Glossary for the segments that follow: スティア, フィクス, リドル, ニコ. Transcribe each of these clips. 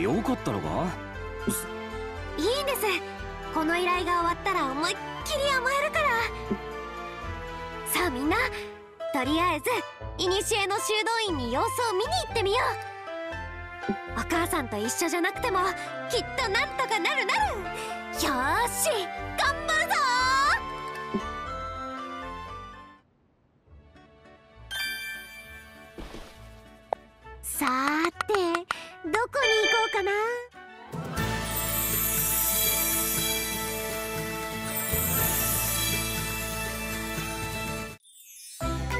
よかったのか？いいんです。この依頼が終わったら思いっきり甘えるから。さあみんな、とりあえず古の修道院に様子を見に行ってみよう。お母さんと一緒じゃなくてもきっとなんとかなるなる。よーし、頑張るぞー。さーて、どこに行こうかな。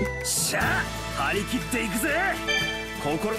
っしゃ、張り切っていくぜ。心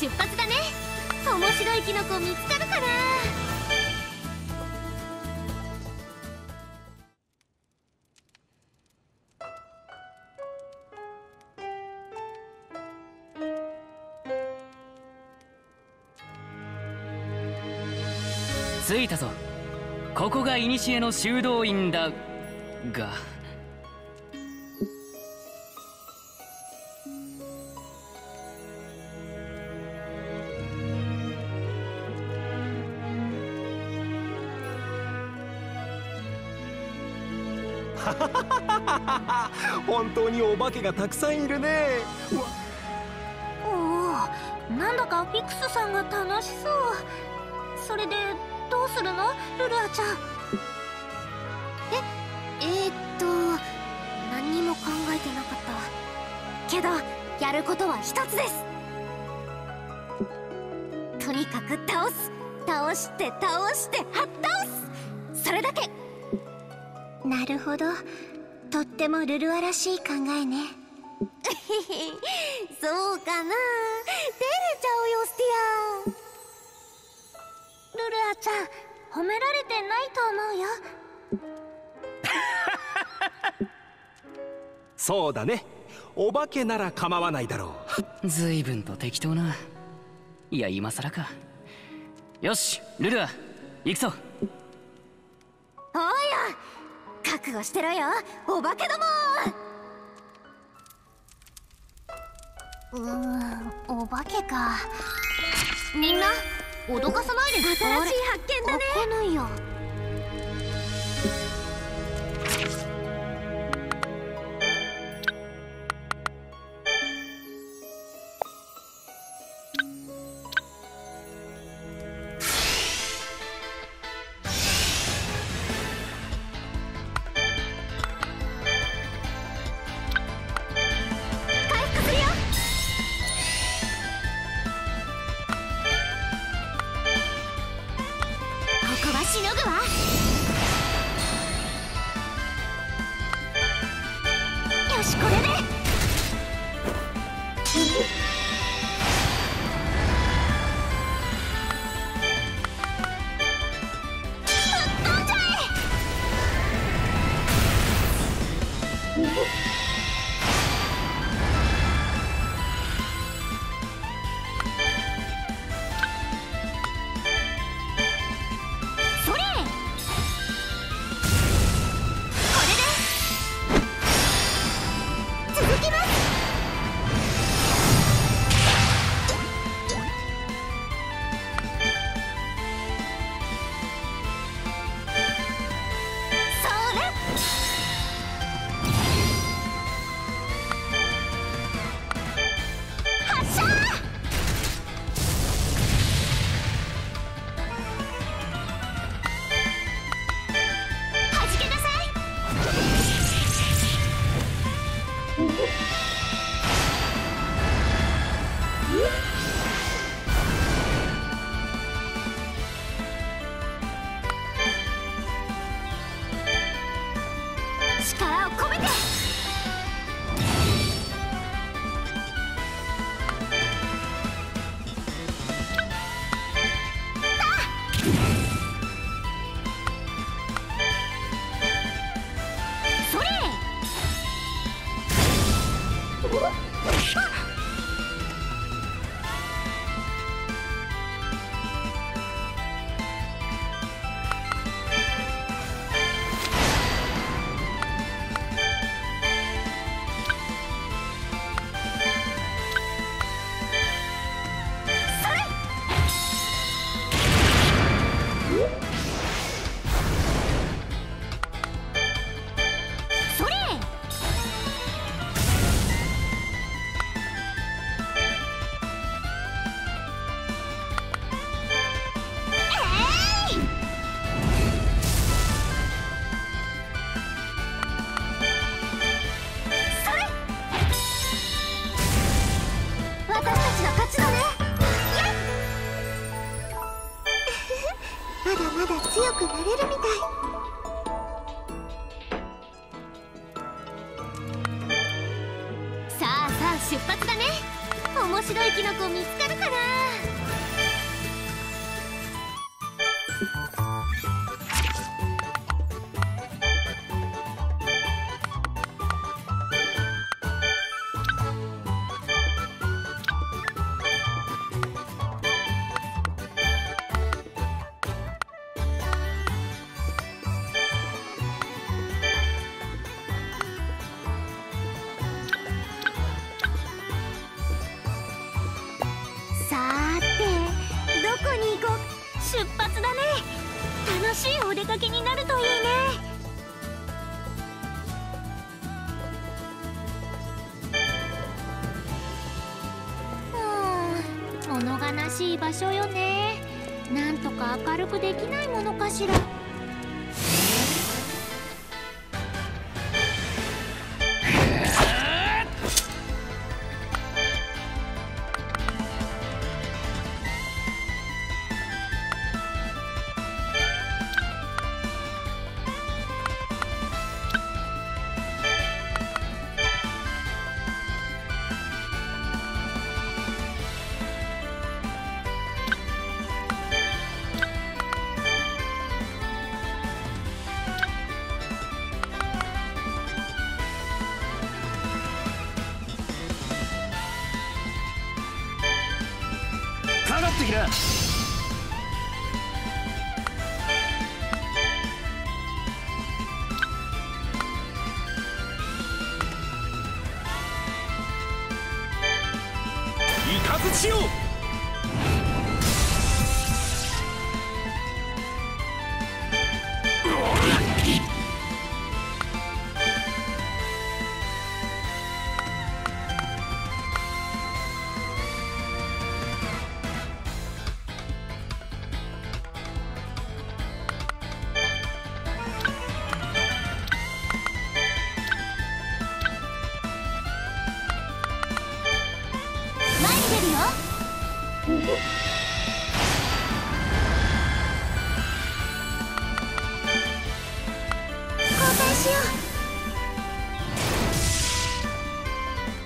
出発だね。面白いキノコ見つかるかな。着いたぞ。ここが古の修道院だが。本当にお化けがたくさんいるね。おお、なんだかフィクスさんが楽しそう。それでどうするの、ルルアちゃん。何にも考えてなかったけど、やることは一つです。とにかく倒す、倒して倒してはっ倒す、それだけ。なるほど、とってもルルアらしい考えね。そうかな、照れちゃうよスティア。ルルアちゃん、褒められてないと思うよ。そうだね、お化けなら構わないだろう。随分と適当な。いや、今更か。よし、ルルア、行くぞ。おうよ、覚悟してろよ、お化けども。お化けか。みんな、脅かさないで。新しい発見だね。開かないよ。まだ強くなれるみたい。出発だね。面白いキノコ見つかるかな。出発だね。楽しいお出かけになるといいね。物悲しい場所よね。なんとか明るくできないものかしら。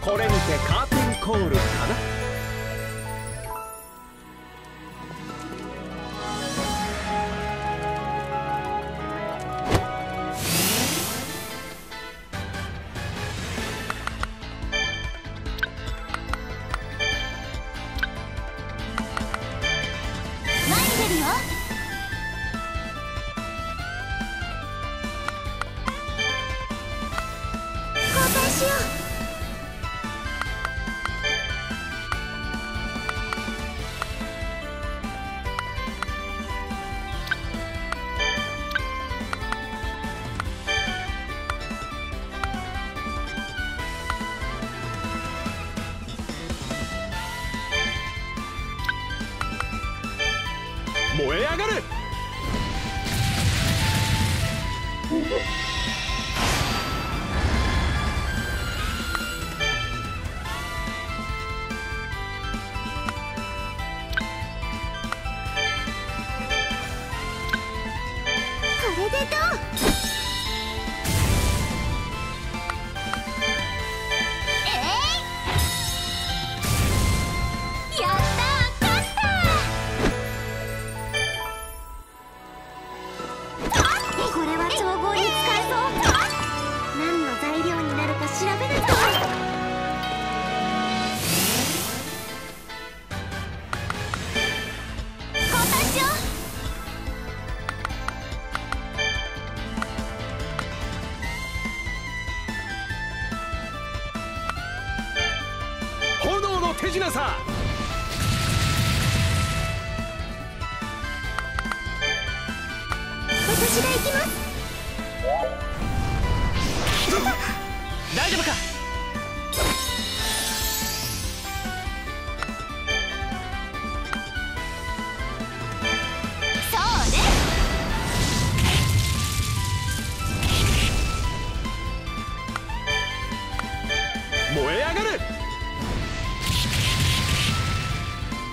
これにてカーテンコールかな。燃え上がる。手品さ。私が行きます。大丈夫か。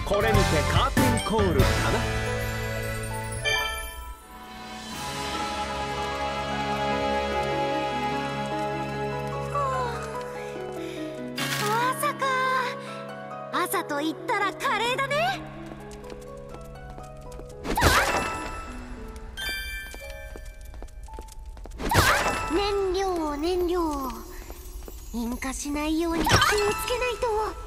これにてカーテンコールかな。と言ったらカレーだね。燃料燃料、引火しないように気をつけないと。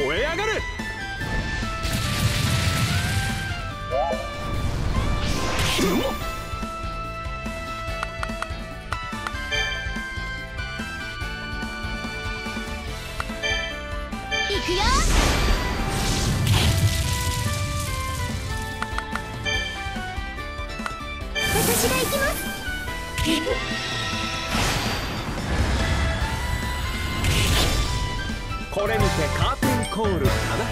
燃え上がる。いくよ。私が行きます。これにてカーテンコールかな。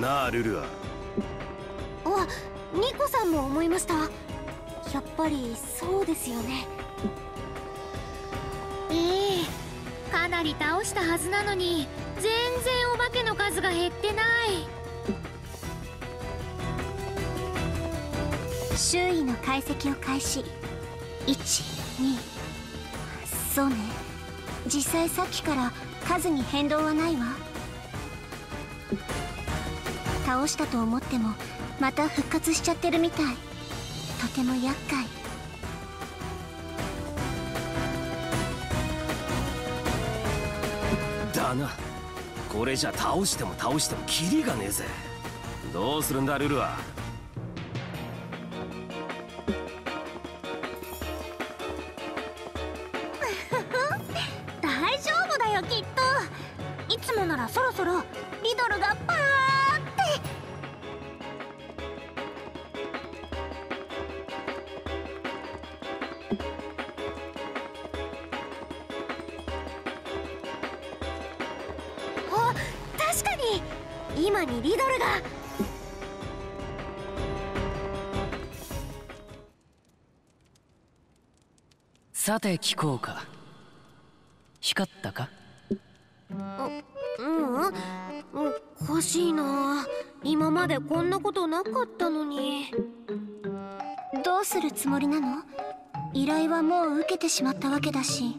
なあルルア。あ、ニコさんも思いました。やっぱりそうですよね。ええ、かなり倒したはずなのに全然お化けの数が減ってない。周囲の解析を開始。12、そうね、実際さっきから数に変動はないわ。倒したと思ってもまた復活しちゃってるみたい。とても厄介。だな、これじゃ倒しても倒してもキリがねえぜ。どうするんだルルア。大丈夫だよきっと。いつもならそろそろリドルがパー今にリドルが。さて聞こうか。光ったか？うん、おかしいな。今までこんなことなかったのに。どうするつもりなの？依頼はもう受けてしまったわけだし。